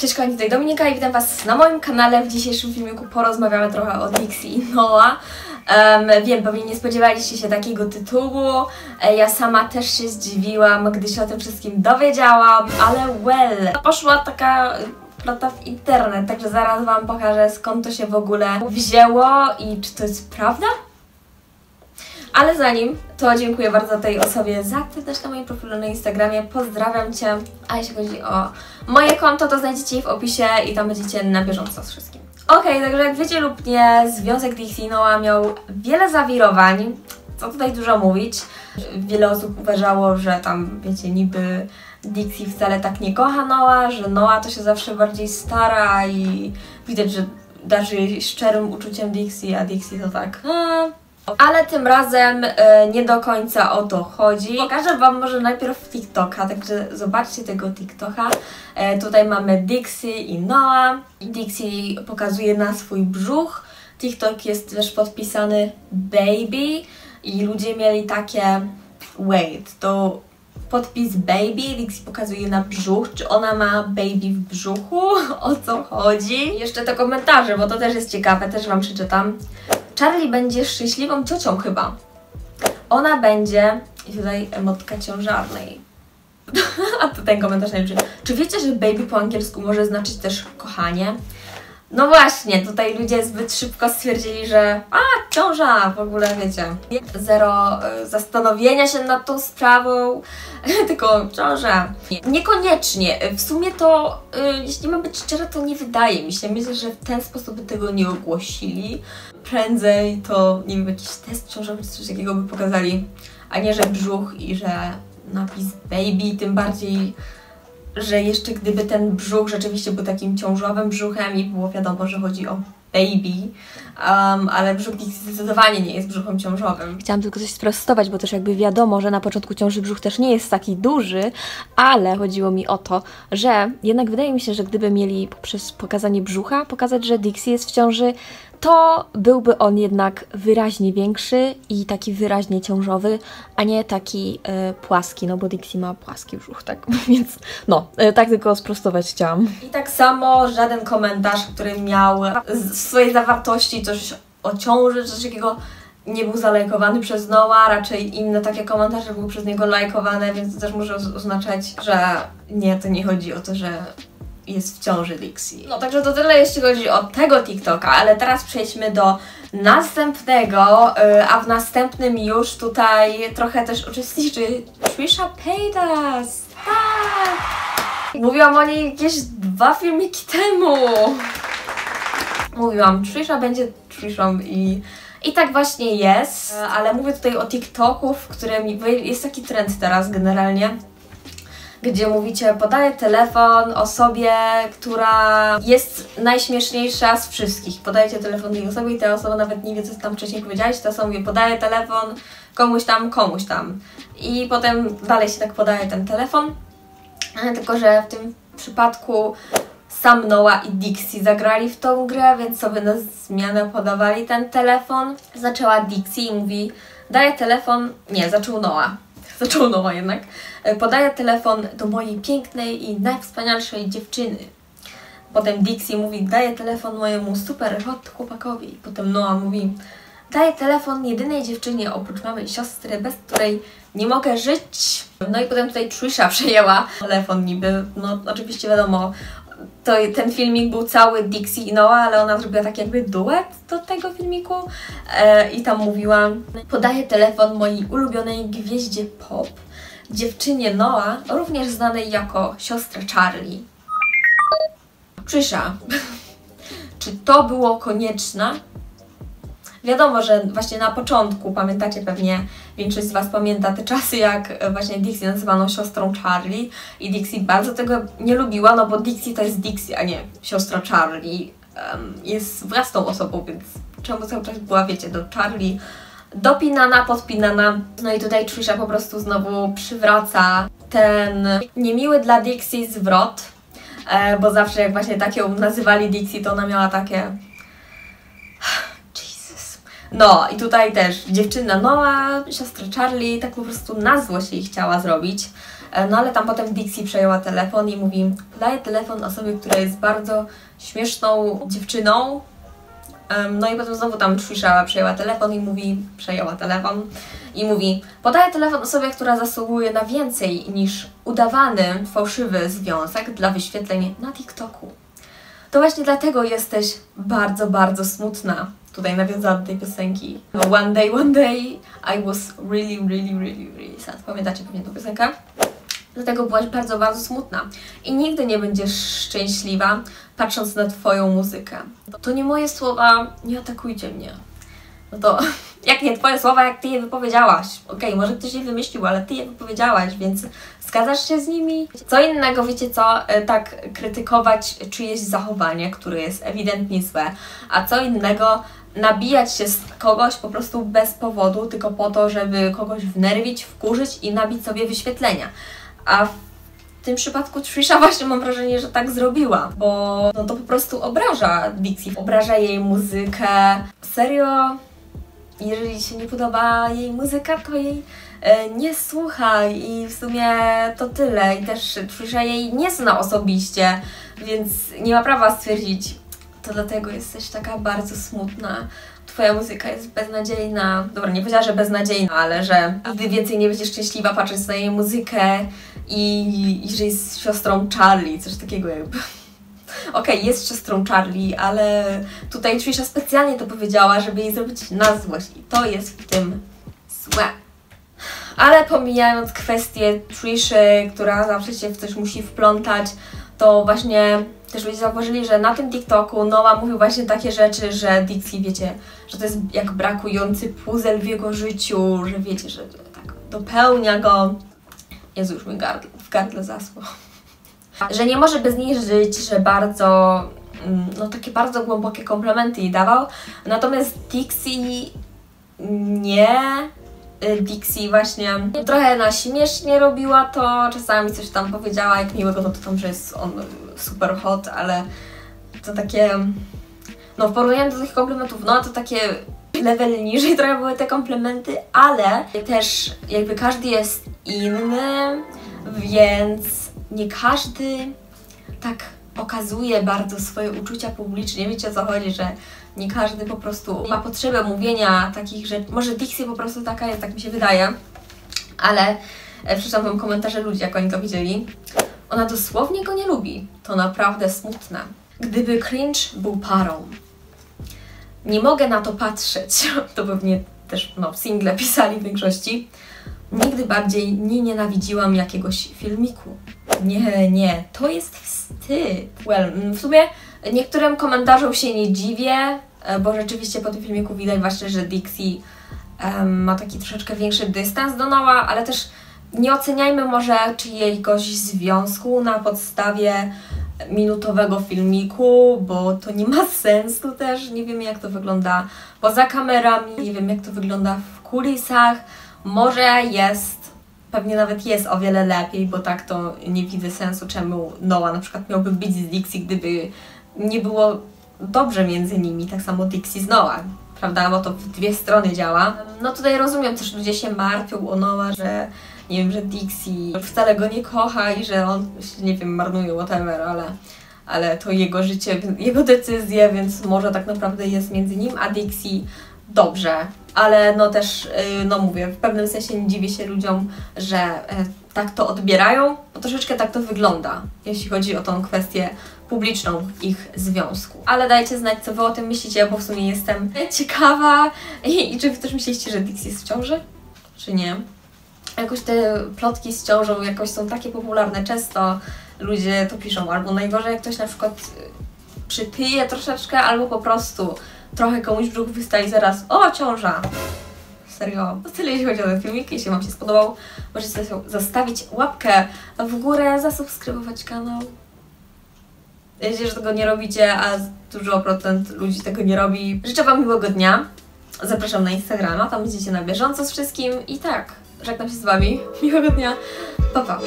Cześć kochani, tutaj Dominika i witam Was na moim kanale. W dzisiejszym filmiku porozmawiamy trochę o Dixie i Noah. Wiem, pewnie nie spodziewaliście się takiego tytułu. Ja sama też się zdziwiłam, gdy się o tym wszystkim dowiedziałam, ale well, poszła taka plota w internet, także zaraz Wam pokażę, skąd to się w ogóle wzięło i czy to jest prawda? Ale zanim, to dziękuję bardzo tej osobie za aktywność na moim profilu na Instagramie. Pozdrawiam Cię. A jeśli chodzi o moje konto, to znajdziecie je w opisie i tam będziecie na bieżąco z wszystkim. Okej, także jak wiecie lub nie, związek Dixie i Noah miał wiele zawirowań. Co tutaj dużo mówić. Wiele osób uważało, że tam, wiecie, niby Dixie wcale tak nie kocha Noah, że Noah to się zawsze bardziej stara i widać, że darzy szczerym uczuciem Dixie, a Dixie to tak... Ale tym razem nie do końca o to chodzi. Pokażę Wam może najpierw TikToka, także zobaczcie tego TikToka. Tutaj mamy Dixie i Noah. Dixie pokazuje na swój brzuch. TikTok jest też podpisany Baby i ludzie mieli takie wait, to podpis Baby, Dixie pokazuje na brzuch, czy ona ma baby w brzuchu? O co chodzi? Jeszcze te komentarze, bo to też jest ciekawe, też Wam przeczytam. Charlie będzie szczęśliwą ciocią chyba. Ona będzie... I tutaj emotka ciężarnej. A to ten komentarz najlepszy. Czy wiecie, że baby po angielsku może znaczyć też kochanie? No właśnie, tutaj ludzie zbyt szybko stwierdzili, że ciąża, w ogóle wiecie. Zero zastanowienia się nad tą sprawą, tylko ciąża. Niekoniecznie, w sumie to, jeśli mam być szczera, to nie wydaje mi się. Myślę, że w ten sposób by tego nie ogłosili. Prędzej to, nie wiem, jakiś test ciążowy czy coś takiego by pokazali, a nie, że brzuch i że napis baby, tym bardziej... że jeszcze gdyby ten brzuch rzeczywiście był takim ciążowym brzuchem i było wiadomo, że chodzi o baby, ale brzuch zdecydowanie nie jest brzuchem ciążowym. Chciałam tylko coś sprostować, bo też jakby wiadomo, że na początku ciąży brzuch też nie jest taki duży, ale chodziło mi o to, że jednak wydaje mi się, że gdyby mieli poprzez pokazanie brzucha pokazać, że Dixie jest w ciąży, to byłby on jednak wyraźnie większy i taki wyraźnie ciążowy, a nie taki płaski, no bo Dixie ma płaski brzuch, tak, więc no, tak tylko sprostować chciałam. I tak samo żaden komentarz, który miał w swojej zawartości coś o ciąży, coś takiego, nie był zalajkowany przez Noah, raczej inne takie komentarze były przez niego lajkowane, więc to też może oznaczać, że nie, to nie chodzi o to, że... jest w ciąży Dixie. No także to tyle, jeśli chodzi o tego TikToka, ale teraz przejdźmy do następnego, a w następnym już tutaj trochę też uczestniczy Trisha Paytas. Tak! Mówiłam o niej jakieś 2 filmiki temu. Mówiłam, Trisha będzie Trishą i tak właśnie jest, ale mówię tutaj o TikToku, w którym jest taki trend teraz generalnie, gdzie mówicie, podaję telefon osobie, która jest najśmieszniejsza z wszystkich. Podajecie telefon tej osobie i ta osoba nawet nie wie, co tam wcześniej powiedziałaś. Ta osoba mówi, podaję telefon komuś tam. I potem dalej się tak podaje ten telefon. Tylko że w tym przypadku sam Noah i Dixie zagrali w tą grę, więc sobie na zmianę podawali ten telefon. Zaczęła Dixie i mówi, daję telefon... Nie, zaczął Noah. Zaczął Noah jednak. Podaję telefon do mojej pięknej i najwspanialszej dziewczyny. Potem Dixie mówi, daję telefon mojemu super hot chłopakowi. Potem Noah mówi, daję telefon jedynej dziewczynie oprócz mamy i siostry, bez której nie mogę żyć. No i potem tutaj Trisha przejęła telefon niby. No oczywiście wiadomo, to ten filmik był cały Dixie i Noah, ale ona zrobiła tak jakby duet do tego filmiku i tam mówiła, podaję telefon mojej ulubionej gwieździe pop, dziewczynie Noah, również znanej jako siostra Charlie. Trisha, czy to było konieczne? Wiadomo, że właśnie na początku, pamiętacie pewnie, większość z Was pamięta te czasy, jak właśnie Dixie nazywano siostrą Charlie i Dixie bardzo tego nie lubiła, no bo Dixie to jest Dixie, a nie siostra Charlie. Jest własną osobą, więc czemu cały czas była, wiecie, do Charlie dopinana, podpinana. No i tutaj Trisha po prostu znowu przywraca ten niemiły dla Dixie zwrot, bo zawsze jak właśnie tak ją nazywali Dixie, to ona miała takie... No i tutaj też dziewczyna Noah, siostra Charlie, tak po prostu na złość jej chciała zrobić. No ale tam potem Dixie przejęła telefon i mówi: daję telefon osobie, która jest bardzo śmieszną dziewczyną. No i potem znowu tam Trisha przejęła telefon i mówi, podaję telefon osobie, która zasługuje na więcej niż udawany, fałszywy związek dla wyświetleń na TikToku. To właśnie dlatego jesteś bardzo, bardzo smutna. Tutaj nawiązała do tej piosenki. One day, I was really sad. Pamiętacie pewnie tę piosenkę? Dlatego byłaś bardzo, bardzo smutna i nigdy nie będziesz szczęśliwa, patrząc na twoją muzykę. To nie moje słowa, nie atakujcie mnie. No to jak nie twoje słowa, jak ty je wypowiedziałaś. Okej, może ktoś je wymyślił, ale ty je wypowiedziałaś, więc zgadzasz się z nimi? Co innego, wiecie co, tak krytykować czyjeś zachowanie, które jest ewidentnie złe, a co innego nabijać się z kogoś po prostu bez powodu, tylko po to, żeby kogoś wnerwić, wkurzyć i nabić sobie wyświetlenia. A w tym przypadku Trisha właśnie mam wrażenie, że tak zrobiła, bo no to po prostu obraża Dixie, obraża jej muzykę. Serio, jeżeli się nie podoba jej muzyka, to jej nie słuchaj i w sumie to tyle. I też Trisha jej nie zna osobiście, więc nie ma prawa stwierdzić, to dlatego jesteś taka bardzo smutna. Twoja muzyka jest beznadziejna. Dobra, nie powiedziała, że beznadziejna, ale że nigdy więcej nie będziesz szczęśliwa patrząc na jej muzykę i że jest siostrą Charlie, coś takiego jakby. Okej, jest siostrą Charlie, ale tutaj Trisha specjalnie to powiedziała, żeby jej zrobić na złość i to jest w tym złe. Ale pomijając kwestię Trishy, która zawsze się w coś musi wplątać, to właśnie też ludzie zauważyli, że na tym TikToku Noah mówił właśnie takie rzeczy, że Dixie, wiecie, że to jest jak brakujący puzzle w jego życiu, że wiecie, że tak dopełnia go. Jezu, już mi w gardle zasło. Że nie może bez niej żyć, że bardzo, no takie bardzo głębokie komplementy jej dawał. Natomiast Dixie nie... Dixie właśnie trochę na śmiesznie robiła to, czasami coś tam powiedziała, jak miłego, no to tam, że jest on super hot, ale to takie, no w porównaniu do tych komplementów, no to takie level niżej trochę były te komplementy, ale też jakby każdy jest inny, więc nie każdy tak okazuje bardzo swoje uczucia publicznie, wiecie o co chodzi, że nie każdy po prostu ma potrzebę mówienia takich rzeczy. Może Dixie po prostu taka jest, tak mi się wydaje, ale przeczytam wam komentarze ludzi, jak oni to widzieli. Ona dosłownie go nie lubi. To naprawdę smutne. Gdyby cringe był parą. Nie mogę na to patrzeć. To pewnie też no, single pisali w większości. Nigdy bardziej nie nienawidziłam jakiegoś filmiku. Nie, to jest wstyd. Well, w sumie niektórym komentarzom się nie dziwię, bo rzeczywiście po tym filmiku widać właśnie, że Dixie ma taki troszeczkę większy dystans do Noah, ale też nie oceniajmy może czyjegoś związku na podstawie minutowego filmiku, bo to nie ma sensu też, nie wiemy jak to wygląda poza kamerami, nie wiem jak to wygląda w kulisach, może jest... Pewnie nawet jest o wiele lepiej, bo tak to nie widzę sensu, czemu Noah na przykład miałby być z Dixie, gdyby nie było dobrze między nimi, tak samo Dixie z Noah, prawda? Bo to w dwie strony działa. No tutaj rozumiem też, ludzie się martwią o Noah, że nie wiem, że Dixie wcale go nie kocha i że on się, nie wiem, marnuje, whatever, ale to jego życie, jego decyzje, więc może tak naprawdę jest między nim a Dixie dobrze, ale no też, no mówię, w pewnym sensie nie dziwię się ludziom, że tak to odbierają, bo troszeczkę tak to wygląda, jeśli chodzi o tą kwestię publiczną ich związku. Ale dajcie znać, co wy o tym myślicie, bo w sumie jestem ciekawa i czy wy też myśleliście, że Dixie jest w ciąży, czy nie? Jakoś te plotki z ciążą jakoś są takie popularne, często ludzie to piszą, albo najgorzej jak ktoś na przykład przypije troszeczkę, albo po prostu trochę komuś brzuch wystaje i zaraz o, ciąża! Serio. To tyle jeśli chodzi o ten filmik. Jeśli wam się spodobał, możecie zostawić łapkę w górę, zasubskrybować kanał. Jeśli że tego nie robicie, a dużo procent ludzi tego nie robi. Życzę wam miłego dnia. Zapraszam na Instagrama, tam będziecie na bieżąco z wszystkim. I tak, żegnam się z wami. Miłego dnia. Pa, pa.